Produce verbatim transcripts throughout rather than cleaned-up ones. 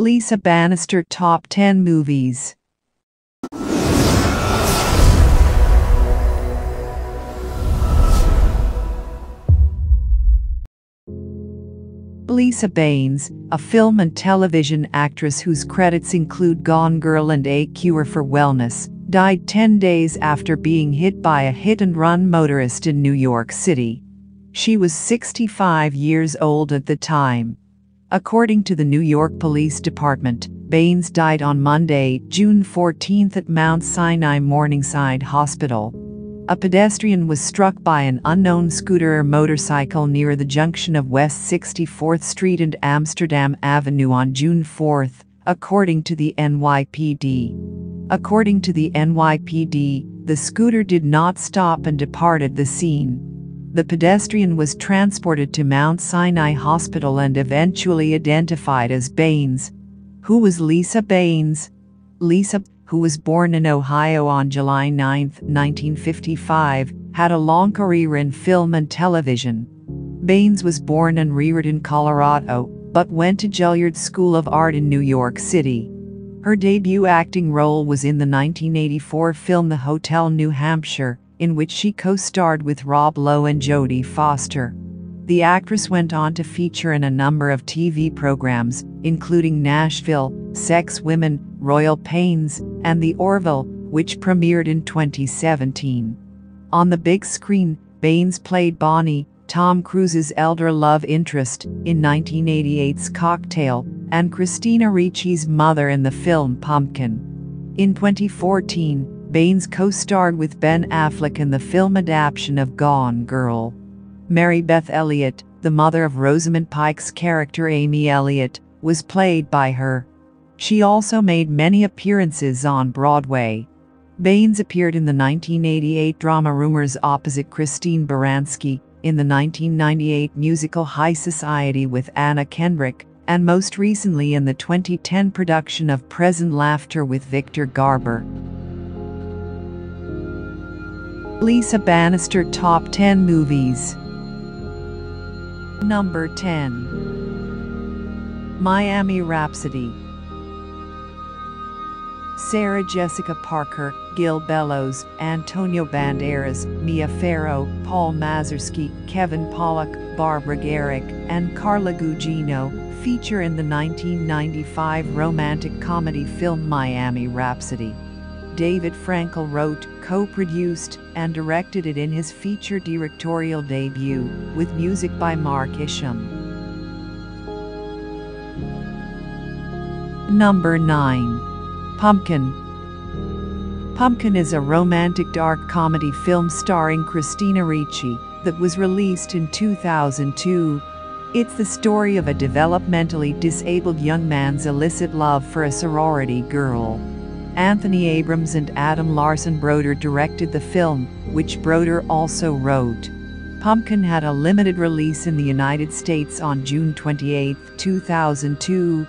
Lisa Bannister Top ten Movies. Lisa Banes, a film and television actress whose credits include Gone Girl and A Cure for Wellness, died ten days after being hit by a hit-and-run motorist in New York City. She was sixty-five years old at the time. According to the New York Police Department, Banes died on Monday, June fourteenth at Mount Sinai Morningside Hospital. A pedestrian was struck by an unknown scooter or motorcycle near the junction of West sixty-fourth Street and Amsterdam Avenue on June fourth, according to the N Y P D. According to the N Y P D, the scooter did not stop and departed the scene. The pedestrian was transported to Mount Sinai Hospital and eventually identified as Banes. Who was Lisa Banes? Lisa, who was born in Ohio on July ninth, nineteen fifty-five, had a long career in film and television. Banes was born and reared in Colorado, but went to Juilliard School of Art in New York City. Her debut acting role was in the nineteen eighty-four film The Hotel New Hampshire, in which she co-starred with Rob Lowe and Jodie Foster. The actress went on to feature in a number of T V programs, including Nashville, Sex Women, Royal Pains, and The Orville, which premiered in twenty seventeen. On the big screen, Banes played Bonnie, Tom Cruise's elder love interest, in nineteen eighty-eight's Cocktail, and Christina Ricci's mother in the film Pumpkin. In twenty fourteen, Banes co-starred with Ben Affleck in the film adaptation of Gone Girl. Mary Beth Elliott, the mother of Rosamund Pike's character Amy Elliott, was played by her. She also made many appearances on Broadway. Banes appeared in the nineteen eighty-eight drama Rumors opposite Christine Baranski, in the nineteen ninety-eight musical High Society with Anna Kendrick, and most recently in the twenty ten production of Present Laughter with Victor Garber. Lisa Bannister Top ten Movies. Number ten. Miami Rhapsody. Sarah Jessica Parker, Gil Bellows, Antonio Banderas, Mia Farrow, Paul Mazursky, Kevin Pollak, Barbara Garrick, and Carla Gugino feature in the nineteen ninety-five romantic comedy film Miami Rhapsody. David Frankel wrote, co-produced, and directed it in his feature directorial debut, with music by Mark Isham. Number nine. Pumpkin. Pumpkin is a romantic dark comedy film starring Christina Ricci that was released in two thousand two. It's the story of a developmentally disabled young man's illicit love for a sorority girl. Anthony Abrams and Adam Larson Broder directed the film, which Broder also wrote. Pumpkin had a limited release in the United States on June twenty-eighth, two thousand two.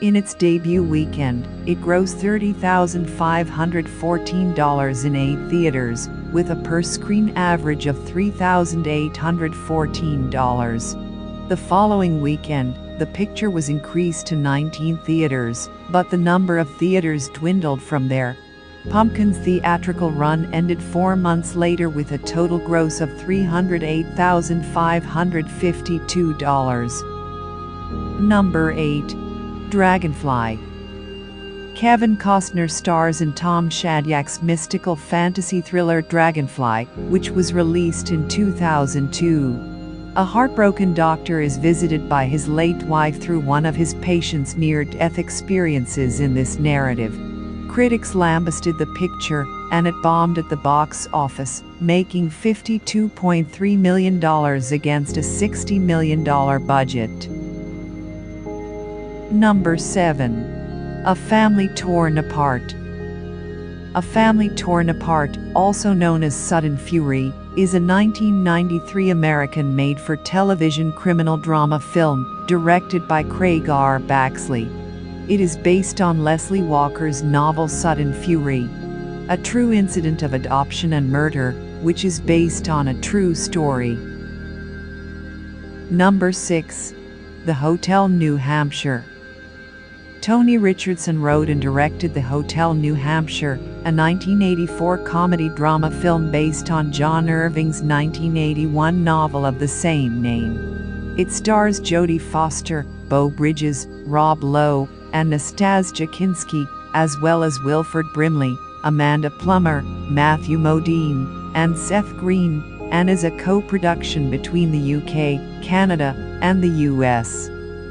In its debut weekend, it grossed thirty thousand five hundred fourteen dollars in eight theaters, with a per-screen average of three thousand eight hundred fourteen dollars. The following weekend, the picture was increased to nineteen theaters, but the number of theaters dwindled from there. Pumpkin's theatrical run ended four months later with a total gross of three hundred eight thousand five hundred fifty-two dollars. Number eight. Dragonfly. Kevin Costner stars in Tom Shadyack's mystical fantasy thriller Dragonfly, which was released in two thousand two. A heartbroken doctor is visited by his late wife through one of his patients' near-death experiences in this narrative. Critics lambasted the picture, and it bombed at the box office, making fifty-two point three million dollars against a sixty million dollars budget. Number seven. A Family Torn Apart. A Family Torn Apart, also known as Sudden Fury, is a nineteen ninety-three American made-for-television criminal drama film, directed by Craig R. Baxley. It is based on Leslie Walker's novel Sudden Fury, a true incident of adoption and murder, which is based on a true story. Number six. The Hotel New Hampshire. Tony Richardson wrote and directed The Hotel New Hampshire, a nineteen eighty-four comedy-drama film based on John Irving's nineteen eighty-one novel of the same name. It stars Jodie Foster, Beau Bridges, Rob Lowe, and Nastassja Kinski, as well as Wilford Brimley, Amanda Plummer, Matthew Modine, and Seth Green, and is a co-production between the U K, Canada, and the U S.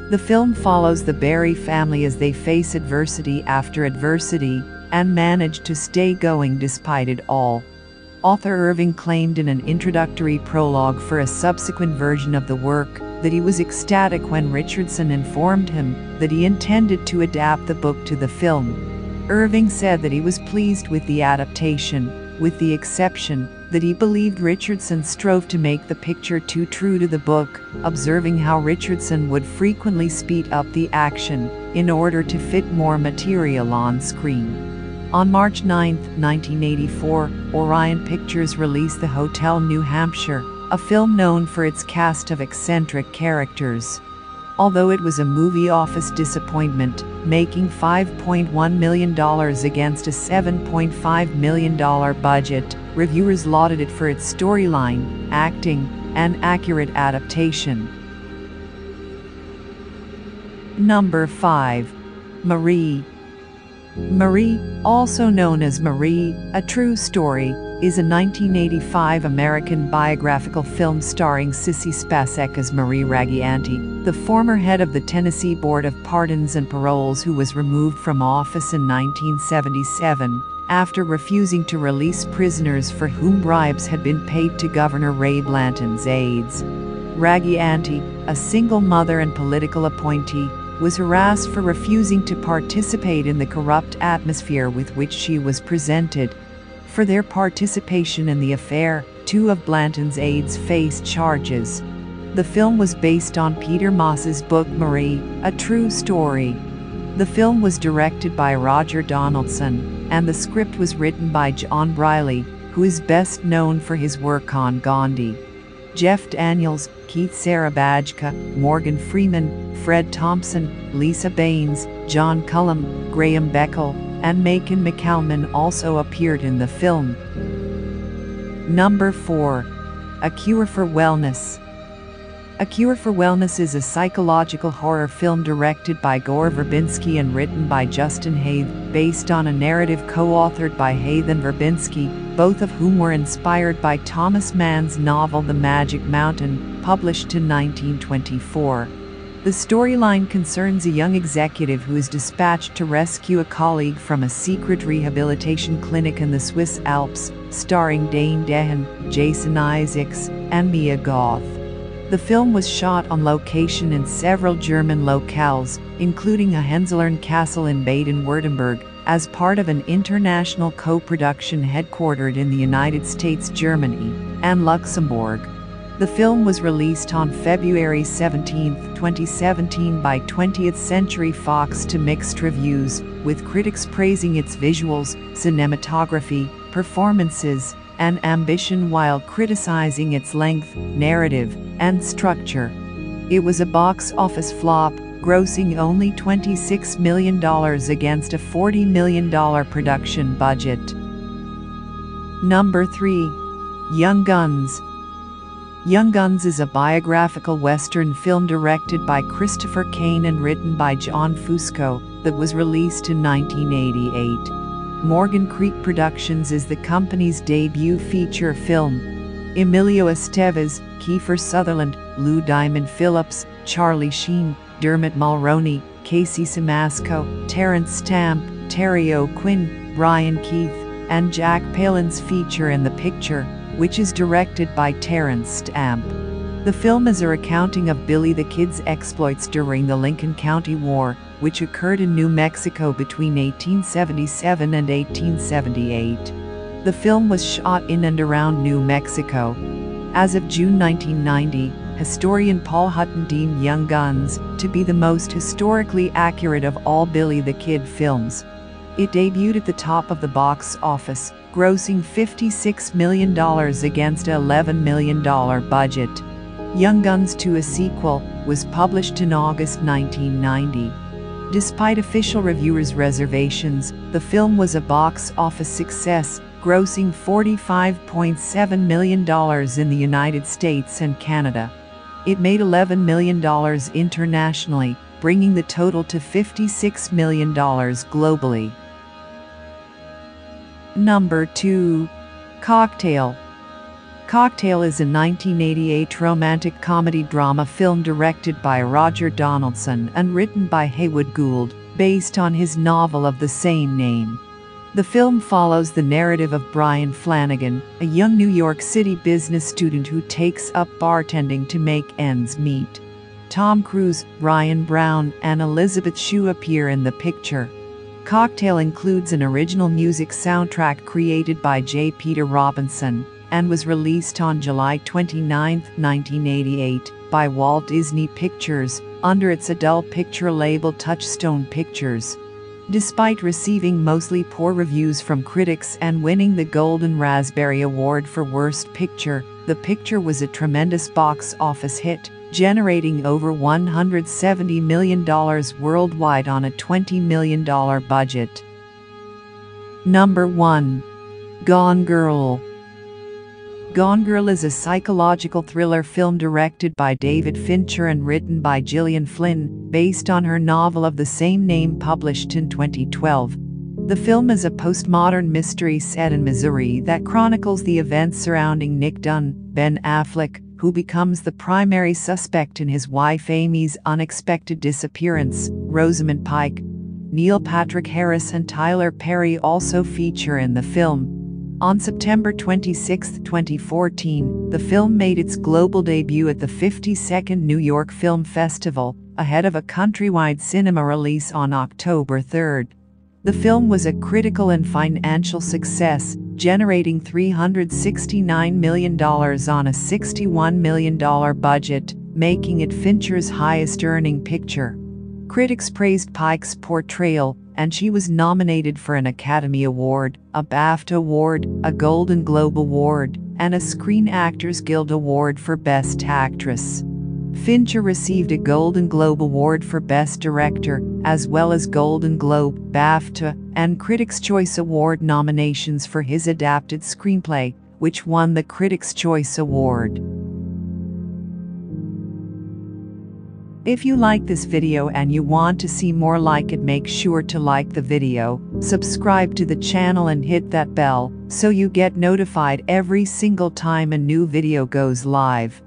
The film follows the Barry family as they face adversity after adversity, and manage to stay going despite it all. Author Irving claimed in an introductory prologue for a subsequent version of the work that he was ecstatic when Richardson informed him that he intended to adapt the book to the film. Irving said that he was pleased with the adaptation, with the exception that he believed Richardson strove to make the picture too true to the book, observing how Richardson would frequently speed up the action in order to fit more material on screen. On March ninth, nineteen eighty-four, Orion Pictures released The Hotel New Hampshire, a film known for its cast of eccentric characters. Although it was a movie office disappointment, making five point one million dollars against a seven point five million dollars budget, reviewers lauded it for its storyline, acting, and accurate adaptation. Number five. Marie. Marie, also known as Marie, A True Story, is a nineteen eighty-five American biographical film starring Sissy Spacek as Marie Raggianti, the former head of the Tennessee Board of Pardons and Paroles who was removed from office in nineteen seventy-seven. After refusing to release prisoners for whom bribes had been paid to Governor Ray Blanton's aides. Raggianti, a single mother and political appointee, was harassed for refusing to participate in the corrupt atmosphere with which she was presented. For their participation in the affair, two of Blanton's aides faced charges. The film was based on Peter Moss's book Marie, A True Story. The film was directed by Roger Donaldson, and the script was written by John Briley, who is best known for his work on Gandhi. Jeff Daniels, Keith Sarabajka, Morgan Freeman, Fred Thompson, Lisa Banes, John Cullum, Graham Beckel, and Macon McCalman also appeared in the film. Number four. A Cure for Wellness. A Cure for Wellness is a psychological horror film directed by Gore Verbinski and written by Justin Haythe, based on a narrative co-authored by Haythe and Verbinski, both of whom were inspired by Thomas Mann's novel The Magic Mountain, published in nineteen twenty-four. The storyline concerns a young executive who is dispatched to rescue a colleague from a secret rehabilitation clinic in the Swiss Alps, starring Dane Dehaan, Jason Isaacs, and Mia Goth. The film was shot on location in several German locales, including a Hohenzollern castle in Baden-Württemberg, as part of an international co-production headquartered in the United States, Germany, and Luxembourg. The film was released on February seventeenth, twenty seventeen by twentieth Century Fox to mixed reviews, with critics praising its visuals, cinematography, performances, and ambition while criticizing its length, narrative, and structure. It was a box office flop, grossing only twenty-six million dollars against a forty million dollars production budget. Number three. Young Guns. Young Guns is a biographical Western film directed by Christopher Kane and written by John Fusco that was released in nineteen eighty-eight. Morgan Creek Productions is the company's debut feature film. Emilio Estevez, Kiefer Sutherland, Lou Diamond Phillips, Charlie Sheen, Dermot Mulroney, Casey Simasco, Terence Stamp, Terry O'Quinn, Brian Keith, and Jack Palin's feature in the picture, which is directed by Terence Stamp. The film is a recounting of Billy the Kid's exploits during the Lincoln County War, which occurred in New Mexico between eighteen seventy-seven and eighteen seventy-eight. The film was shot in and around New Mexico. As of June nineteen ninety, historian Paul Hutton deemed Young Guns to be the most historically accurate of all Billy the Kid films. It debuted at the top of the box office, grossing fifty-six million dollars against an eleven million dollars budget. Young Guns two, a sequel, was published in August nineteen ninety. Despite official reviewers' reservations, the film was a box office success, grossing forty-five point seven million dollars in the United States and Canada. It made eleven million dollars internationally, bringing the total to fifty-six million dollars globally. Number two. Cocktail. Cocktail is a nineteen eighty-eight romantic comedy-drama film directed by Roger Donaldson and written by Haywood Gould, based on his novel of the same name. The film follows the narrative of Brian Flanagan, a young New York City business student who takes up bartending to make ends meet. Tom Cruise, Ryan Brown, and Elizabeth Shue appear in the picture. Cocktail includes an original music soundtrack created by J. Peter Robinson, and was released on July twenty-ninth, nineteen eighty-eight, by Walt Disney Pictures, under its adult picture label Touchstone Pictures. Despite receiving mostly poor reviews from critics and winning the Golden Raspberry Award for Worst Picture, the picture was a tremendous box office hit, generating over one hundred seventy million dollars worldwide on a twenty million dollars budget. Number one. Gone Girl. Gone Girl is a psychological thriller film directed by David Fincher and written by Gillian Flynn, based on her novel of the same name published in twenty twelve. The film is a postmodern mystery set in Missouri that chronicles the events surrounding Nick Dunn, Ben Affleck, who becomes the primary suspect in his wife Amy's unexpected disappearance, Rosamund Pike. Neil Patrick Harris and Tyler Perry also feature in the film. On September twenty-sixth, twenty fourteen, the film made its global debut at the fifty-second New York Film Festival, ahead of a countrywide cinema release on October third. The film was a critical and financial success, generating three hundred sixty-nine million dollars on a sixty-one million dollars budget, making it Fincher's highest-earning picture. Critics praised Pike's portrayal, and she was nominated for an Academy Award, a BAFTA Award, a Golden Globe Award, and a Screen Actors Guild Award for Best Actress. Fincher received a Golden Globe Award for Best Director, as well as Golden Globe, BAFTA, and Critics' Choice Award nominations for his adapted screenplay, which won the Critics' Choice Award. If you like this video and you want to see more like it, make sure to like the video, subscribe to the channel and hit that bell, so you get notified every single time a new video goes live.